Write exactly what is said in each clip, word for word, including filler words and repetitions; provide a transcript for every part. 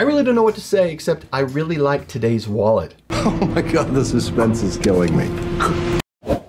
I really don't know what to say, except I really like today's wallet. Oh my god, the suspense is killing me.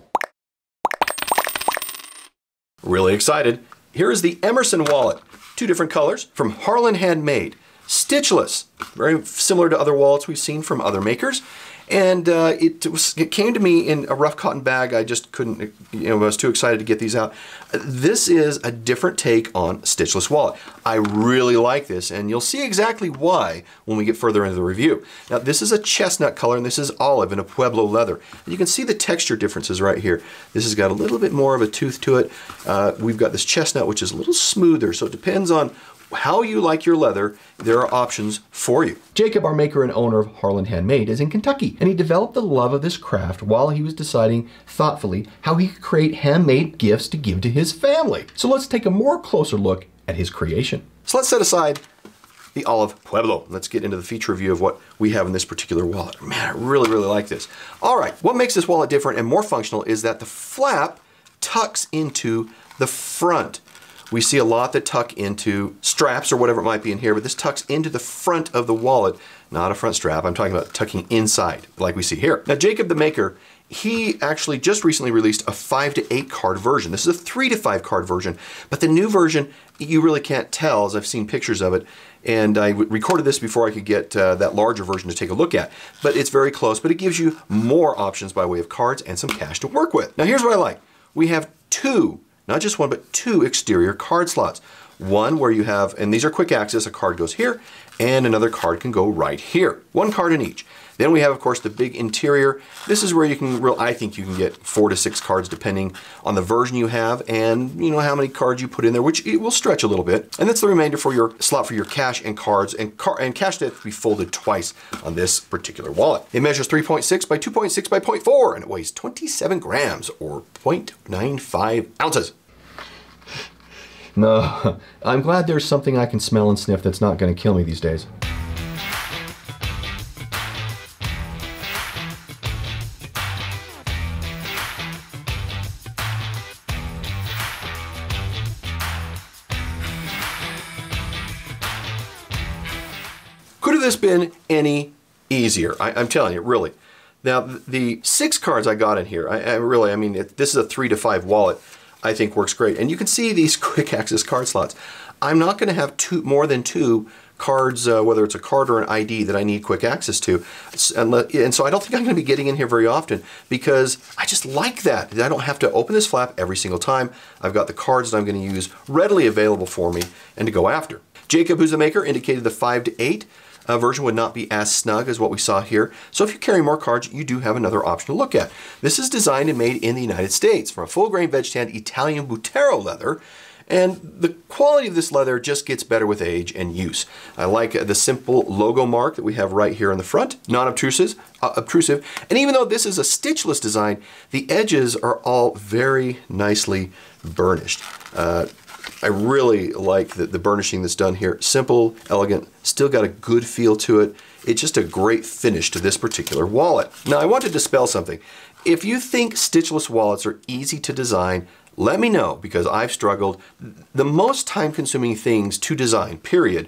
Really excited. Here is the Emerson wallet. Two different colors from Harland Handmade. Stitchless, very similar to other wallets we've seen from other makers. And uh, it, was, it came to me in a rough cotton bag. I just couldn't, you know, I was too excited to get these out. This is a different take on a stitchless wallet. I really like this, and you'll see exactly why when we get further into the review. Now, this is a chestnut color, and this is olive in a Pueblo leather. And you can see the texture differences right here. This has got a little bit more of a tooth to it. Uh, we've got this chestnut, which is a little smoother, so it depends on how you like your leather. There are options for you. Jacob, our maker and owner of Harland Handmade, is in Kentucky, and he developed the love of this craft while he was deciding thoughtfully how he could create handmade gifts to give to his family. So let's take a more closer look at his creation. So let's set aside the olive Pueblo. Let's get into the feature review of what we have in this particular wallet. Man, I really, really like this. All right, what makes this wallet different and more functional is that the flap tucks into the front. We see a lot that tuck into straps or whatever it might be in here, but this tucks into the front of the wallet, not a front strap. I'm talking about tucking inside, like we see here. Now, Jacob, the maker, he actually just recently released a five to eight card version. This is a three to five card version, but the new version, you really can't tell, as I've seen pictures of it. And I recorded this before I could get uh, that larger version to take a look at, but it's very close, but it gives you more options by way of cards and some cash to work with. Now, here's what I like. We have two Not just one, but two exterior card slots. One where you have, and these are quick access, a card goes here, and another card can go right here. One card in each. Then we have, of course, the big interior. This is where you can, real, I think you can get four to six cards depending on the version you have and, you know, how many cards you put in there, which it will stretch a little bit. And that's the remainder for your slot for your cash and cards, and, car and cash that has to be folded twice on this particular wallet. It measures three point six by two point six by zero point four, and it weighs twenty-seven grams or zero point nine five ounces. No, I'm glad there's something I can smell and sniff that's not going to kill me these days. Could have this been any easier? I, I'm telling you, really. Now, the six cards I got in here, I, I really, I mean, it, this is a three to five wallet. I think works great. And you can see these quick access card slots. I'm not going to have two, more than two cards, uh, whether it's a card or an I D that I need quick access to. And so I don't think I'm going to be getting in here very often because I just like that. I don't have to open this flap every single time. I've got the cards that I'm going to use readily available for me and to go after. Jacob, who's the maker, indicated the five to eight uh, version would not be as snug as what we saw here. So if you carry more cards, you do have another option to look at. This is designed and made in the United States from a full grain veg tanned Italian buttero leather. And the quality of this leather just gets better with age and use. I like the simple logo mark that we have right here in the front, non-obtrusive, uh, obtrusive. And even though this is a stitchless design, the edges are all very nicely burnished. Uh, I really like the, the burnishing that's done here. Simple, elegant, still got a good feel to it. It's just a great finish to this particular wallet. Now, I want to dispel something. If you think stitchless wallets are easy to design, let me know, because I've struggled. The most time-consuming things to design, period,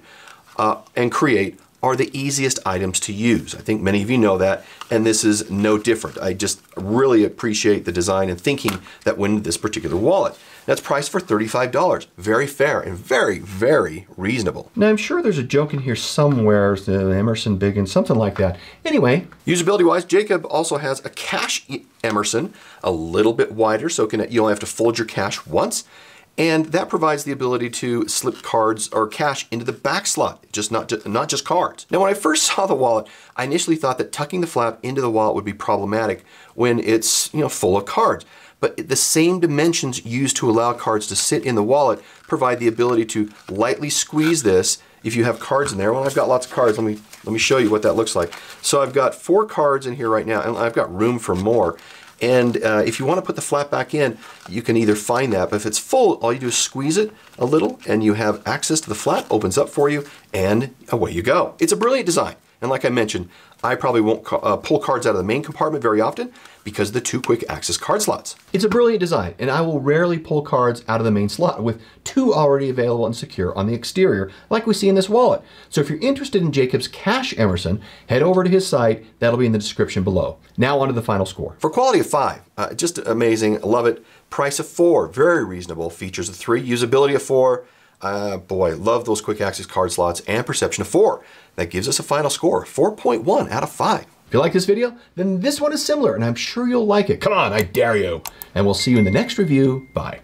uh, and create are the easiest items to use. I think many of you know that, and this is no different. I just really appreciate the design and thinking that went into this particular wallet. That's priced for thirty-five dollars. Very fair and very, very reasonable. Now, I'm sure there's a joke in here somewhere, the Emerson Biggin, something like that. Anyway, usability-wise, Jacob also has a cash Emerson, a little bit wider, so can, you only have to fold your cash once. And that provides the ability to slip cards or cash into the back slot, just not, just, not just cards. Now, when I first saw the wallet, I initially thought that tucking the flap into the wallet would be problematic when it's, you know, full of cards. But the same dimensions used to allow cards to sit in the wallet provide the ability to lightly squeeze this if you have cards in there. Well, I've got lots of cards. Let me, let me show you what that looks like. So I've got four cards in here right now, and I've got room for more. And uh, if you want to put the flap back in, you can either find that, but if it's full, all you do is squeeze it a little and you have access to the flap, opens up for you, and away you go. It's a brilliant design. And like I mentioned, I probably won't uh, pull cards out of the main compartment very often because of the two quick access card slots. It's a brilliant design, and I will rarely pull cards out of the main slot with two already available and secure on the exterior, like we see in this wallet. So if you're interested in Jacob's Cash Emerson, head over to his site. That'll be in the description below. Now onto the final score. For quality of five, uh, just amazing, I love it. Price of four, very reasonable. Features of three, usability of four. Uh, boy, love those quick access card slots, and perception of four. That gives us a final score, four point one out of five. If you like this video, then this one is similar, and I'm sure you'll like it. Come on, I dare you. And we'll see you in the next review. Bye.